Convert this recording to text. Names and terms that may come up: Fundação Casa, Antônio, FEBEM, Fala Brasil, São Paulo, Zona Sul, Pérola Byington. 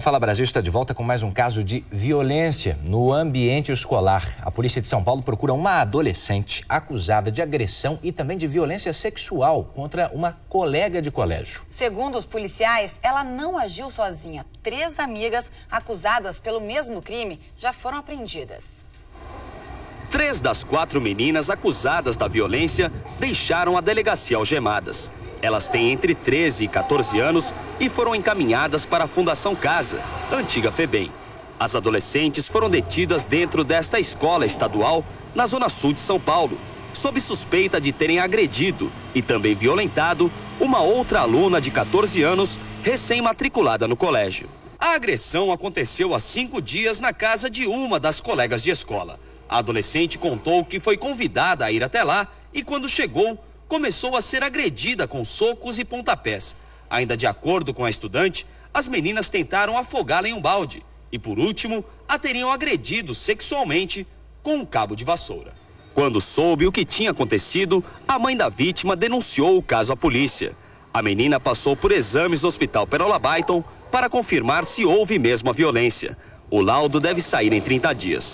Fala Brasil está de volta com mais um caso de violência no ambiente escolar. A polícia de São Paulo procura uma adolescente acusada de agressão e também de violência sexual contra uma colega de colégio. Segundo os policiais, ela não agiu sozinha. 3 amigas acusadas pelo mesmo crime já foram apreendidas. 3 das 4 meninas acusadas da violência deixaram a delegacia algemadas. Elas têm entre 13 e 14 anos e foram encaminhadas para a Fundação Casa, antiga FEBEM. As adolescentes foram detidas dentro desta escola estadual, na Zona Sul de São Paulo, sob suspeita de terem agredido e também violentado uma outra aluna de 14 anos recém-matriculada no colégio. A agressão aconteceu há 5 dias na casa de uma das colegas de escola. A adolescente contou que foi convidada a ir até lá e, quando chegou, começou a ser agredida com socos e pontapés. Ainda de acordo com a estudante, as meninas tentaram afogá-la em um balde e, por último, a teriam agredido sexualmente com um cabo de vassoura. Quando soube o que tinha acontecido, a mãe da vítima denunciou o caso à polícia. A menina passou por exames no hospital Pérola Byington para confirmar se houve mesmo a violência. O laudo deve sair em 30 dias.